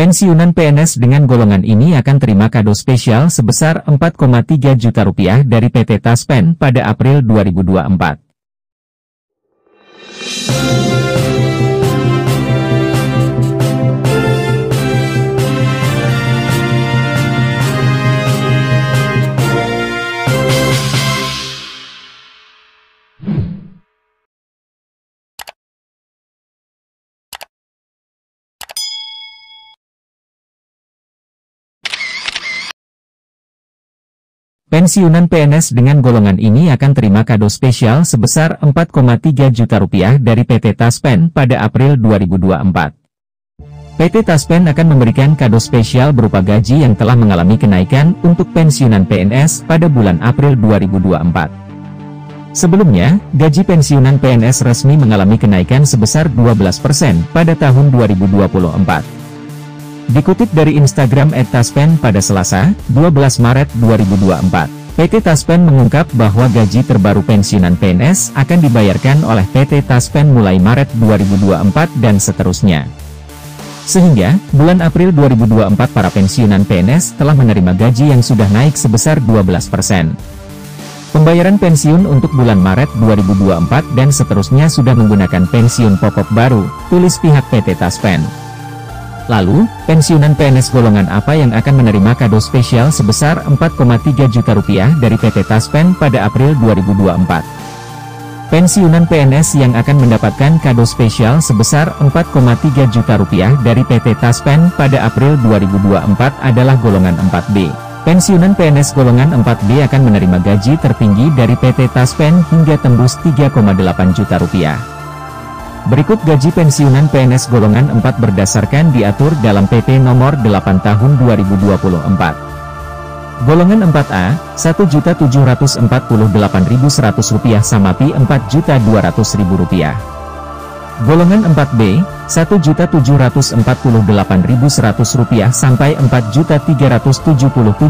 Pensiunan PNS dengan golongan ini akan terima kado spesial sebesar Rp4,3 juta dari PT Taspen pada April 2024. Pensiunan PNS dengan golongan ini akan terima kado spesial sebesar Rp4,3 juta dari PT Taspen pada April 2024. PT Taspen akan memberikan kado spesial berupa gaji yang telah mengalami kenaikan untuk pensiunan PNS pada bulan April 2024. Sebelumnya, gaji pensiunan PNS resmi mengalami kenaikan sebesar 12% pada tahun 2024. Dikutip dari Instagram @taspen pada Selasa, 12 Maret 2024, PT Taspen mengungkap bahwa gaji terbaru pensiunan PNS akan dibayarkan oleh PT Taspen mulai Maret 2024 dan seterusnya. Sehingga, bulan April 2024 para pensiunan PNS telah menerima gaji yang sudah naik sebesar 12%. Pembayaran pensiun untuk bulan Maret 2024 dan seterusnya sudah menggunakan pensiun pokok baru, tulis pihak PT Taspen. Lalu, pensiunan PNS golongan apa yang akan menerima kado spesial sebesar Rp4,3 juta dari PT Taspen pada April 2024? Pensiunan PNS yang akan mendapatkan kado spesial sebesar Rp4,3 juta dari PT Taspen pada April 2024 adalah golongan 4B. Pensiunan PNS golongan 4B akan menerima gaji tertinggi dari PT Taspen hingga tembus Rp3,8 juta. Berikut gaji pensiunan PNS golongan 4 berdasarkan diatur dalam PP nomor 8 tahun 2024. Golongan 4A, Rp1.748.100 sama Rp4.200.000. Golongan 4B, Rp1.748.100 sampai Rp4.377.800.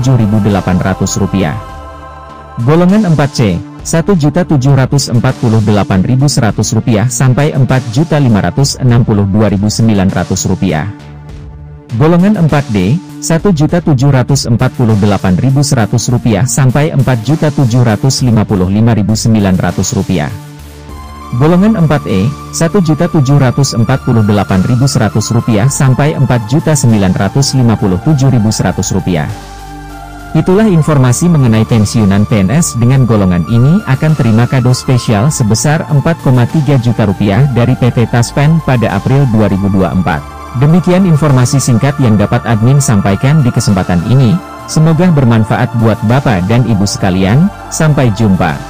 Golongan 4C, Rp1.748.100 sampai Rp4.562.900. Golongan 4D, Rp1.748.100 sampai Rp4.755.900. Golongan 4E, Rp1.748.100 sampai Rp4.957.100. Itulah informasi mengenai pensiunan PNS dengan golongan ini akan terima kado spesial sebesar Rp4,3 juta dari PT Taspen pada April 2024. Demikian informasi singkat yang dapat admin sampaikan di kesempatan ini. Semoga bermanfaat buat Bapak dan Ibu sekalian. Sampai jumpa.